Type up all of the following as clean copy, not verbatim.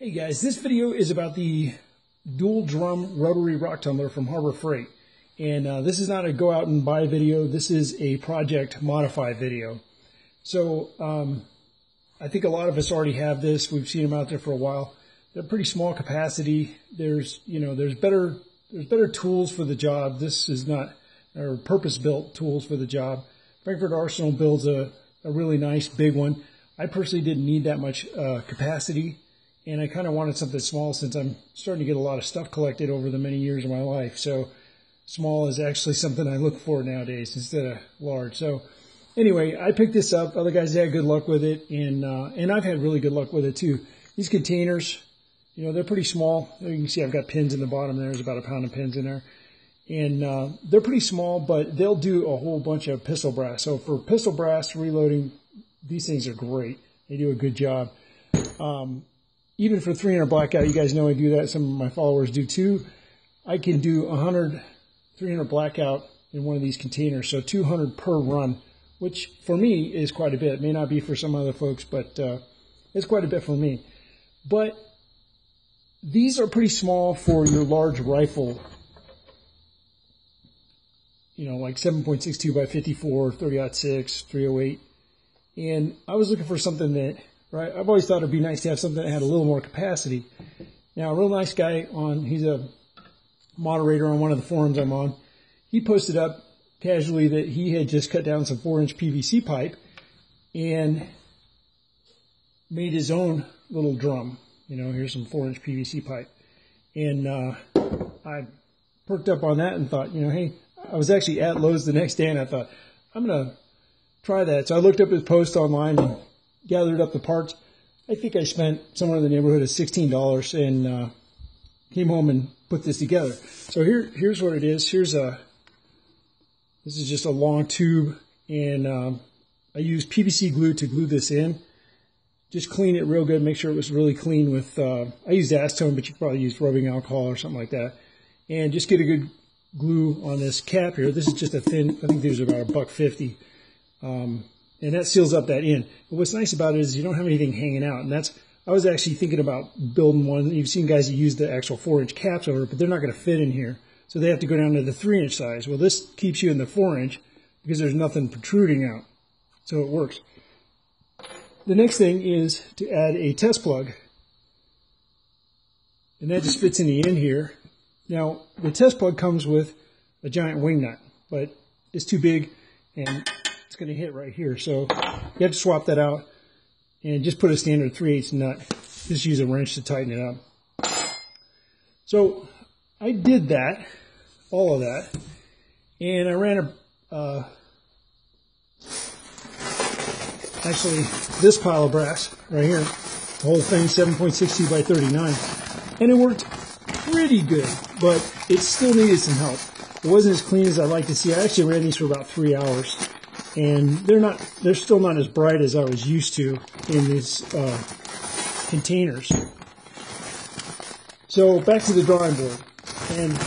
Hey guys, this video is about the dual drum rotary rock tumbler from Harbor Freight. And this is not a go out and buy video, this is a project modify video. So I think a lot of us already have this, we've seen them out there for a while. They're pretty small capacity, there's better tools for the job. This is not, or purpose built tools for the job. Frankford Arsenal builds a really nice big one. I personally didn't need that much capacity. And I kind of wanted something small since I'm starting to get a lot of stuff collected over the many years of my life. So small is actually something I look for nowadays instead of large. So anyway, I picked this up. Other guys had good luck with it. And I've had really good luck with it too. These containers, you know, they're pretty small. You can see I've got pins in the bottom there. There's about a pound of pins in there. And they're pretty small, but they'll do a whole bunch of pistol brass. So for pistol brass reloading, these things are great. They do a good job. Even for 300 blackout, you guys know I do that. Some of my followers do too. I can do 100, 300 blackout in one of these containers. So 200 per run, which for me is quite a bit. It may not be for some other folks, but it's quite a bit for me. But these are pretty small for your large rifle. You know, like 7.62 by 54, 30-06, 308. And I was looking for something that, right, I've always thought it'd be nice to have something that had a little more capacity. Now, a real nice guy on, he's a moderator on one of the forums I'm on. He posted up casually that he had just cut down some 4-inch PVC pipe and made his own little drum. You know, here's some 4-inch PVC pipe. And I perked up on that and thought, you know, hey, I was actually at Lowe's the next day and I thought, I'm going to try that. So I looked up his post online and gathered up the parts. I think I spent somewhere in the neighborhood of $16 and came home and put this together. So here's what it is. This is just a long tube, and I used PVC glue to glue this in. Just clean it real good, make sure it was really clean with, I used acetone, but you could probably use rubbing alcohol or something like that. And just get a good glue on this cap here. This is just a thin, I think these are about $1.50. And that seals up that end. But what's nice about it is you don't have anything hanging out. And that's, I was actually thinking about building one. You've seen guys that use the actual 4-inch caps over it, but they're not going to fit in here. So they have to go down to the 3-inch size. Well, this keeps you in the 4-inch because there's nothing protruding out. So it works. The next thing is to add a test plug. And that just fits in the end here. Now, the test plug comes with a giant wing nut, but it's too big and it's going to hit right here, so you have to swap that out and just put a standard 3/8 nut. Just use a wrench to tighten it up. So I did that, all of that, and I ran a actually this pile of brass right here, the whole thing 7.62 by 39, and it worked pretty good, but it still needed some help. It wasn't as clean as I'd like to see. I actually ran these for about 3 hours. And they're still not as bright as I was used to in these containers. So back to the drawing board. And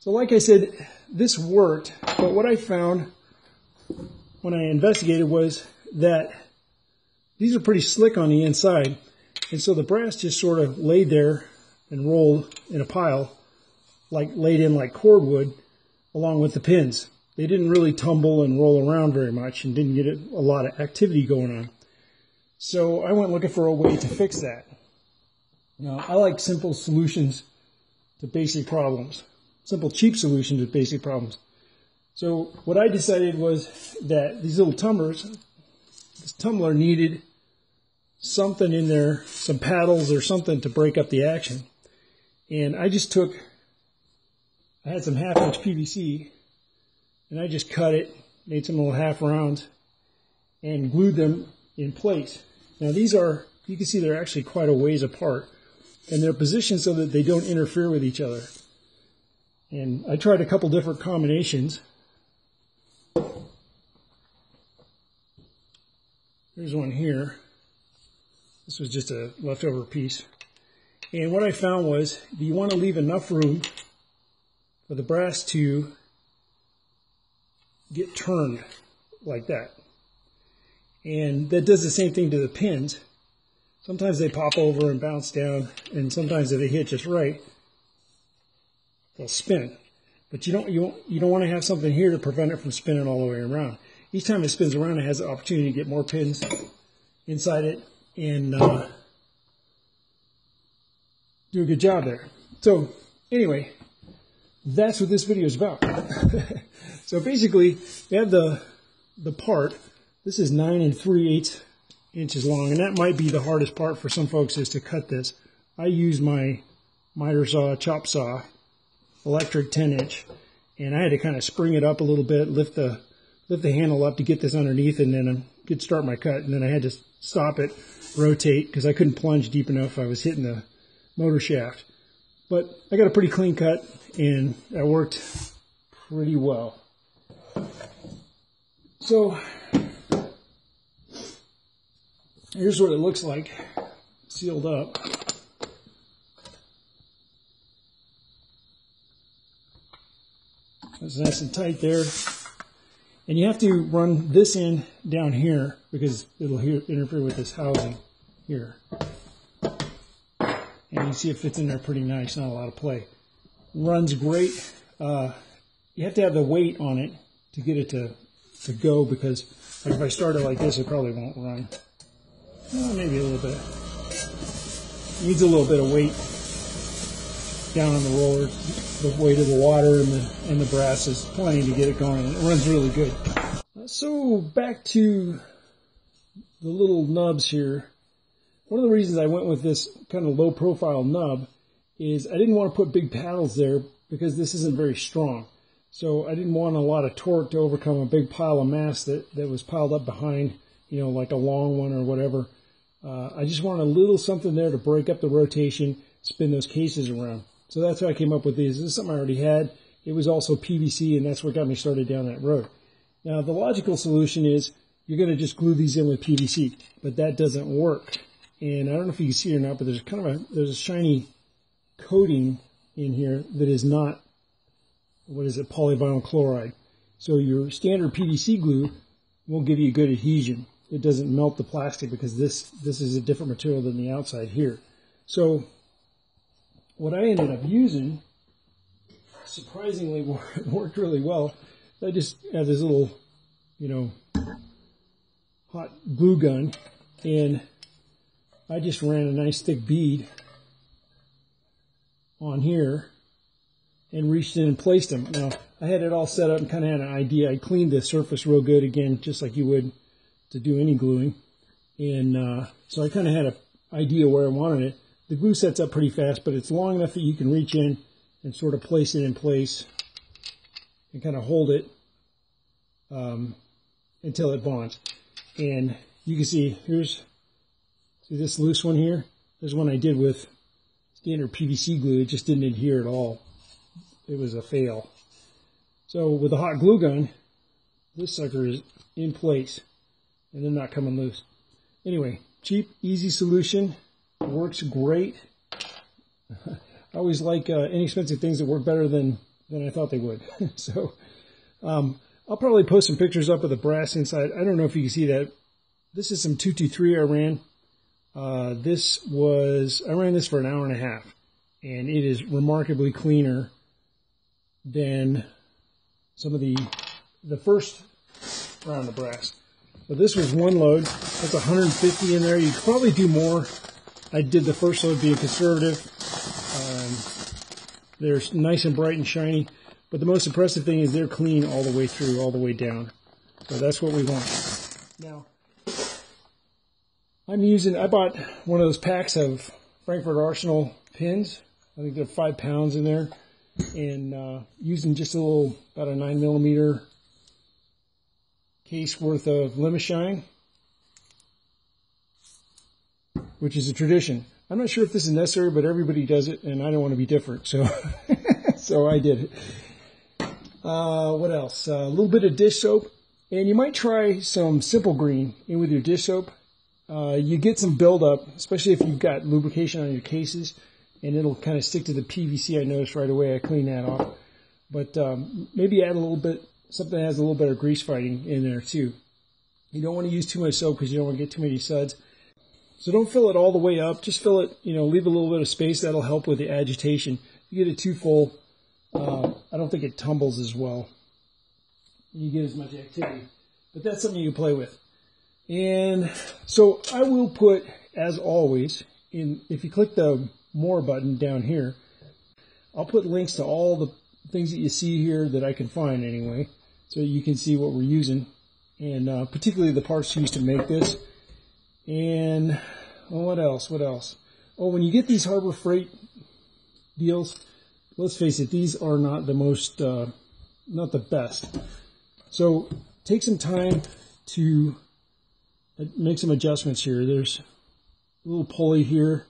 so like I said, this worked, but what I found when I investigated was that these are pretty slick on the inside. And so the brass just sort of laid there and rolled in a pile, like laid in like cordwood, along with the pins. They didn't really tumble and roll around very much and didn't get a lot of activity going on. So I went looking for a way to fix that. Now, I like simple solutions to basic problems. Simple, cheap solutions to basic problems. So what I decided was that these little tumblers, this tumbler needed something in there, some paddles or something to break up the action. And I just took, I had some 1/2-inch PVC, and I just cut it, made some little half rounds, and glued them in place. Now these are, you can see they're actually quite a ways apart, and they're positioned so that they don't interfere with each other. And I tried a couple different combinations. Here's one here. This was just a leftover piece. And what I found was, you want to leave enough room for the brass to get turned like that. And that does the same thing to the pins. Sometimes they pop over and bounce down, and sometimes if they hit just right, they'll spin. But you don't want to have something here to prevent it from spinning all the way around. Each time it spins around, it has the opportunity to get more pins inside it and do a good job there. So anyway, that's what this video is about. So basically, you have the part. This is 9 3/8 inches long, and that might be the hardest part for some folks, is to cut this. I use my miter saw, chop saw, electric 10-inch, and I had to kind of spring it up a little bit, lift the handle up to get this underneath, and then I could start my cut. And then I had to stop it, rotate, because I couldn't plunge deep enough. I was hitting the motor shaft. But I got a pretty clean cut, and that worked pretty well. So here's what it looks like sealed up. It's nice and tight there. And you have to run this end down here because it'll interfere with this housing here. And you see it fits in there pretty nice, not a lot of play. Runs great. You have to have the weight on it to get it to go, because like, if I start it like this, it probably won't run. Well, maybe a little bit. It needs a little bit of weight down on the roller. The weight of the water and the brass is plenty to get it going, and it runs really good. So back to the little nubs here. One of the reasons I went with this kind of low profile nub is I didn't want to put big paddles there because this isn't very strong. So I didn't want a lot of torque to overcome a big pile of mass that was piled up behind, you know, like a long one or whatever. I just wanted a little something there to break up the rotation, spin those cases around. So that's how I came up with these. This is something I already had. It was also PVC, and that's what got me started down that road. Now, the logical solution is you're going to just glue these in with PVC, but that doesn't work. And I don't know if you can see it or not, but there's kind of there's a shiny coating in here that is not, what is it, polyvinyl chloride. So your standard PVC glue won't give you good adhesion. It doesn't melt the plastic because this is a different material than the outside here. So what I ended up using, surprisingly, worked really well. I just had this little, you know, hot glue gun, and I just ran a nice thick bead on here and reached in and placed them. Now, I had it all set up and kind of had an idea. I cleaned the surface real good, again, just like you would to do any gluing. And so I kind of had an idea where I wanted it. The glue sets up pretty fast, but it's long enough that you can reach in and sort of place it in place and kind of hold it until it bonds. And you can see, see this loose one here? There's one I did with standard PVC glue. It just didn't adhere at all. It was a fail. So with the hot glue gun, this sucker is in place, and they're not coming loose. Anyway, cheap, easy solution. Works great. I always like inexpensive things that work better than I thought they would. So I'll probably post some pictures up of the brass inside. I don't know if you can see that. This is some 223 I ran. I ran this for an hour and a half, and it is remarkably cleaner than some of the first round of brass. So this was one load. That's 150 in there. You could probably do more. I did the first load being conservative. They're nice and bright and shiny, but the most impressive thing is they're clean all the way through, all the way down. So that's what we want. Now, I bought one of those packs of Frankford Arsenal pins. I think they're 5 pounds in there, and using just about a 9mm case worth of Lemi Shine, which is a tradition. I'm not sure if this is necessary, but everybody does it, and I don't want to be different, so so I did it. What else? A little bit of dish soap, and you might try some Simple Green in with your dish soap. You get some buildup, especially if you've got lubrication on your cases, and it'll kind of stick to the PVC. I noticed right away. I cleaned that off, but maybe add a little bit, something that has a little bit of grease fighting in there too. You don't want to use too much soap because you don't want to get too many suds. So don't fill it all the way up. Just fill it, you know, leave a little bit of space. That'll help with the agitation. If you get it too full, I don't think it tumbles as well. You get as much activity. But that's something you can play with. And so I will put, as always, in, if you click the More button down here, I'll put links to all the things that you see here that I can find anyway, so you can see what we're using, and particularly the parts used to make this. And well, what else? What else? Oh, when you get these Harbor Freight deals, let's face it, these are not the most, not the best. So take some time to make some adjustments here. There's a little pulley here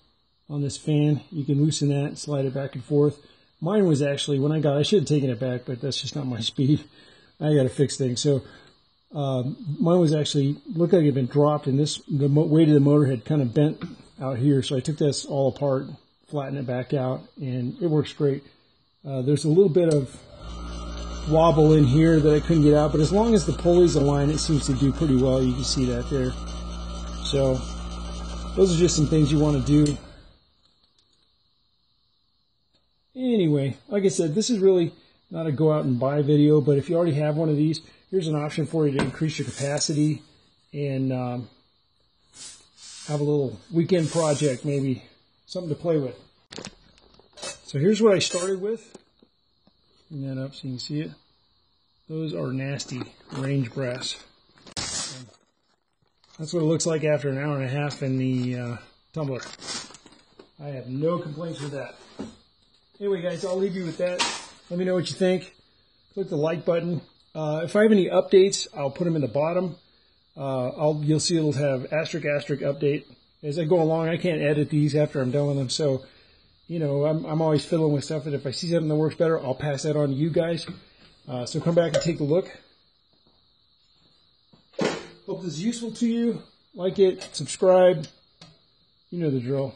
on this fan. You can loosen that and slide it back and forth. Mine was actually, when I got it, I should have taken it back, but that's just not my speed. I got to fix things. So mine was actually, looked like it had been dropped, and this, the weight of the motor had kind of bent out here. So I took this all apart, flattened it back out, and it works great. There's a little bit of wobble in here that I couldn't get out, but as long as the pulleys align, it seems to do pretty well. You can see that there. So those are just some things you want to do. Anyway, like I said, this is really not a go out and buy video, but if you already have one of these, here's an option for you to increase your capacity and have a little weekend project, maybe something to play with. So here's what I started with. Bring that up so you can see it. Those are nasty range brass. And that's what it looks like after an hour and a half in the tumbler. I have no complaints with that. Anyway, guys, I'll leave you with that. Let me know what you think. Click the like button. If I have any updates, I'll put them in the bottom. You'll see it'll have asterisk update. As I go along, I can't edit these after I'm done with them. So, you know, I'm always fiddling with stuff. And if I see something that works better, I'll pass that on to you guys. So come back and take a look. Hope this is useful to you. Like it, subscribe. You know the drill.